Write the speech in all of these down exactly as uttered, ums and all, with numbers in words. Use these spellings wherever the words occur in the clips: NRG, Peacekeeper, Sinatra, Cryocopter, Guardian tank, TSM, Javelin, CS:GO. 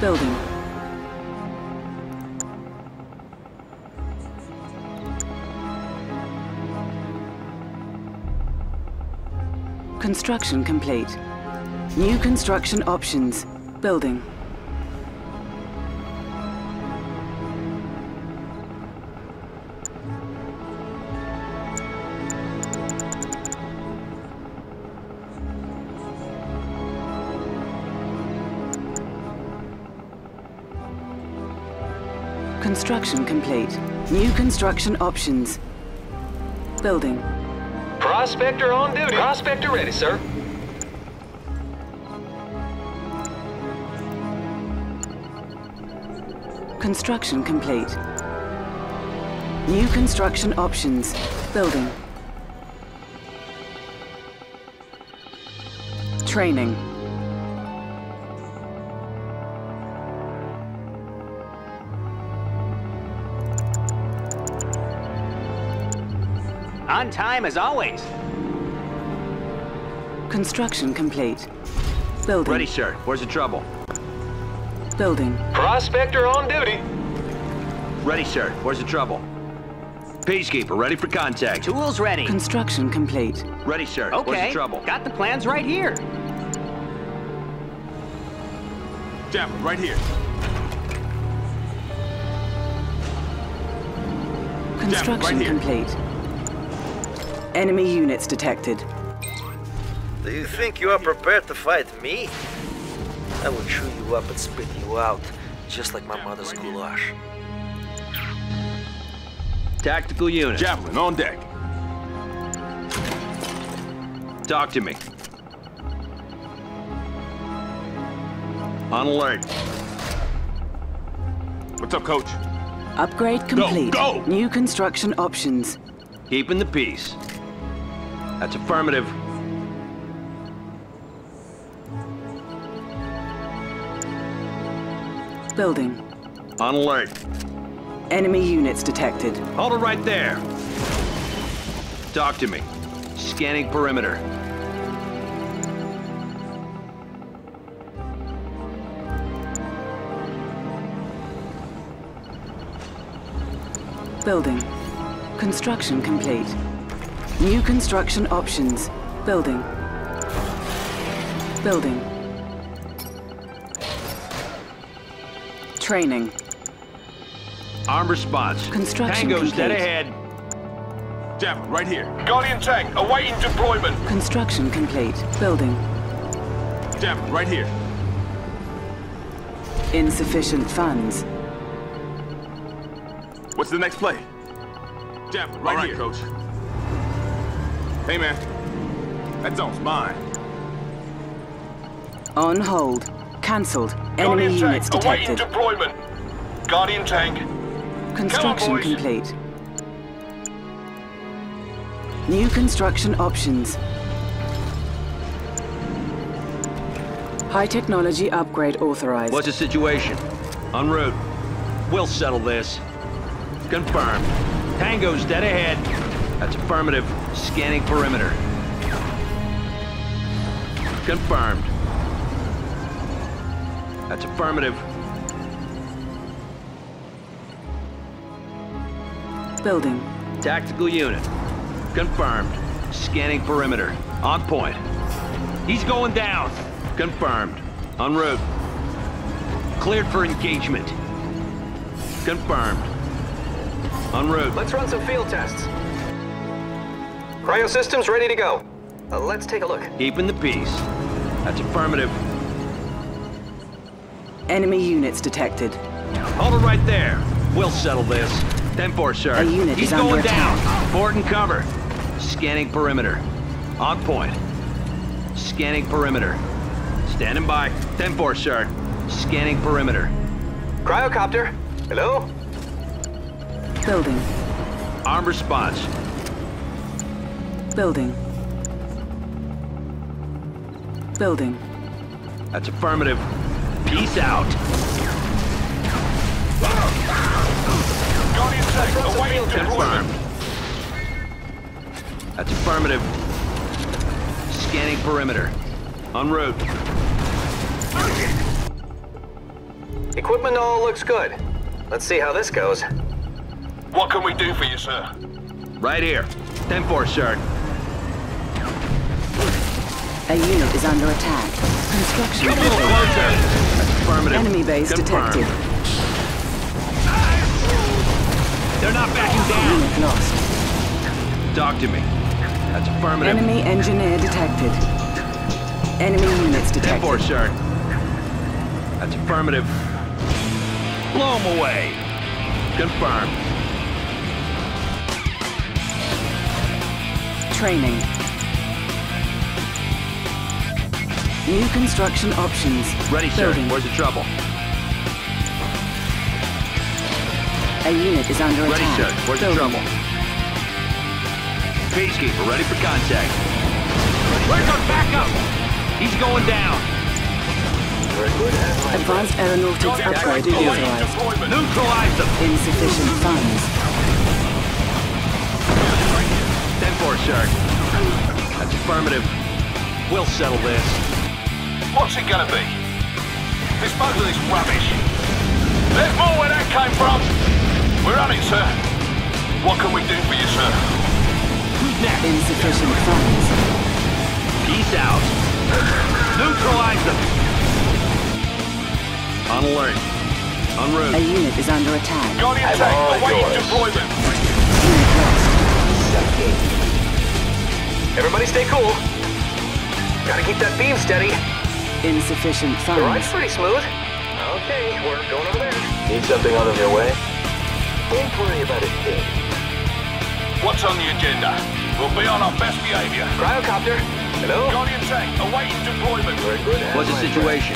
building. Construction complete. New construction options. Building. Construction complete. New construction options. Building. Prospector on duty. Prospector ready, sir. Construction complete. New construction options. Building. Training. On time as always. Construction complete. Building. Ready, sir. Where's the trouble? Building. Prospector on duty. Ready, sir. Where's the trouble? Peacekeeper, ready for contact. Tools ready. Construction complete. Ready, sir. Okay. Where's the trouble? Got the plans right here. Javelin, right here. Construction Javelin, right here. Complete. Enemy units detected. Do you think you are prepared to fight me? I will chew you up and spit you out, just like my mother's goulash. Tactical unit. Javelin on deck. Talk to me. On alert. What's up, coach? Upgrade complete. Go, go! New construction options. Keeping the peace. That's affirmative. Building. On alert. Enemy units detected. Hold it right there. Talk to me. Scanning perimeter. Building. Construction complete. New construction options. Building. Building. Training. Arm response. Construction Tango's complete. Tango's dead ahead. Javelin, right here. Guardian tank, awaiting deployment. Construction complete. Building. Javelin, right here. Insufficient funds. What's the next play? Javelin, right, right here, coach. Hey, man. That zone's mine. On hold. Cancelled. Enemy units detected. Awaiting deployment. Guardian tank. Construction complete. New construction options. High technology upgrade authorized. What's the situation? En route. We'll settle this. Confirmed. Tango's dead ahead. That's affirmative. Scanning perimeter. Confirmed. That's affirmative. Building. Tactical unit. Confirmed. Scanning perimeter. On point. He's going down. Confirmed. En route. Cleared for engagement. Confirmed. En route. Let's run some field tests. Cryo systems ready to go. Uh, let's take a look. Keeping the peace. That's affirmative. Enemy units detected. Hold it right there. We'll settle this. ten four, sir. A unit He's is going under down. Attack. Board and cover. Scanning perimeter. On point. Scanning perimeter. Standing by. ten four, sir. Scanning perimeter. Cryocopter. Hello? Building. Arm response. Building. Building. That's affirmative. Peace out. Guardian tank awaiting deployment. That's affirmative. Scanning perimeter. En route. Equipment all looks good. Let's see how this goes. What can we do for you, sir? Right here. ten four, Shard. A unit is under attack. Construction complete. Affirmative. Enemy base Confirmed. detected. They're not backing down. Unit lost. Talk to me. That's affirmative. Enemy engineer detected. Enemy units detected. ten four, Shard. That's affirmative. Blow them away. Confirmed. Training. New construction options. Ready, sir. Where's the trouble? A unit is under attack. Ready, sir. Where's the trouble? Peacekeeper, ready for contact. Where's our backup? He's going down. Advanced aeronautics upgrade authorized. Neutralize them. Insufficient funds. ten four, sir. That's affirmative. We'll settle this. What's it gonna be? Dispose of this rubbish. There's more where that came from. We're on it, sir. What can we do for you, sir? Who's next? Insufficient funds. Peace out. Neutralize them. On alert. En route. A unit is under attack. Guardian tank awaiting deployment. Everybody stay cool. Gotta keep that beam steady. Insufficient funds. The ride's pretty smooth. Okay, we're going over there. Need something out of your way? Don't worry about it, kid. What's on the agenda? We'll be on our best behavior. Cryocopter. Hello? Guardian tank, awaiting deployment. Very good. What's the situation?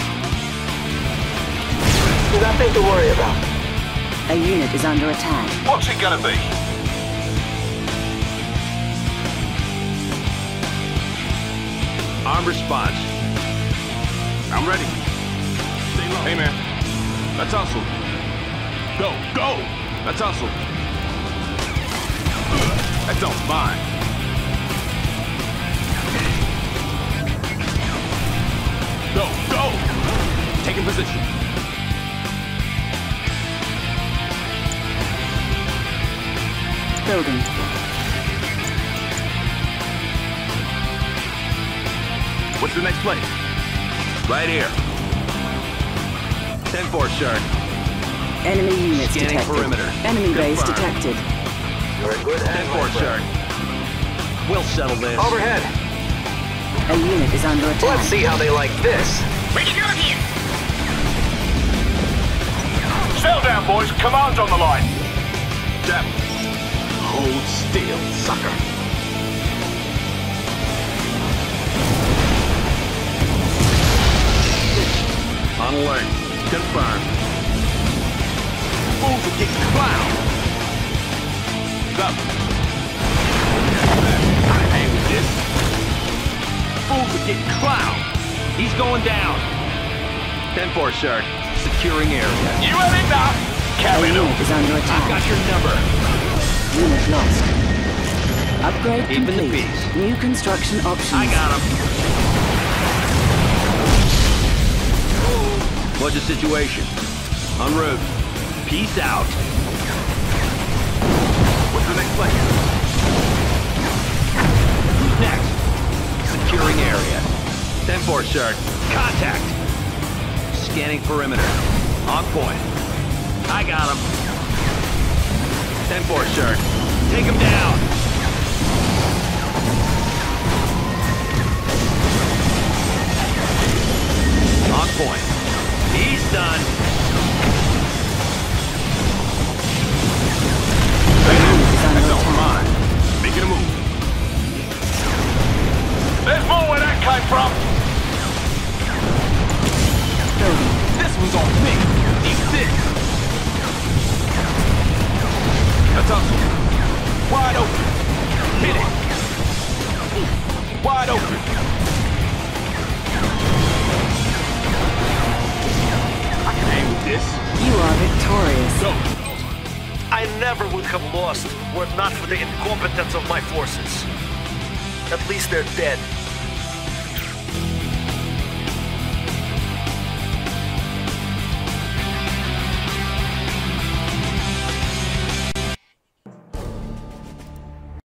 Nothing to worry about. A unit is under attack. What's it gonna be? Armed response. I'm ready. Hey, man. Let's hustle. Go, go! Let's hustle. That sounds fine. Go, go! Taking position. Building. What's the next place? Right here. ten four, sir. Enemy units Scanning detected. Perimeter. Enemy Confirmed. base detected. ten four, sir. We'll settle this. Overhead. A unit is under attack. Let's see how they like this. We can do it here. Settle down, boys. Command's on the line. Damn. Hold still, sucker. On alert. Confirmed. Move it, get clown! Go. I hang with this. Move it, get clown! He's going down. ten four, sir. Securing area. You have enough! Carry it over. I've got your number. Unit lost. Upgrade Even complete. The New construction options. I got him. What's the situation? En route. Peace out. What's the next place? Who's next? Securing area. ten four, sir. Contact. Scanning perimeter. On point. I got him. ten four, sir. Take him down. On point. He's done. That's all mine. Making a move. There's more where that came from. This one's on me. Eat this. That's awesome. Wide open. Hit it. Wide open. This. You are victorious. Go. I never would have lost were it not for the incompetence of my forces. At least they're dead.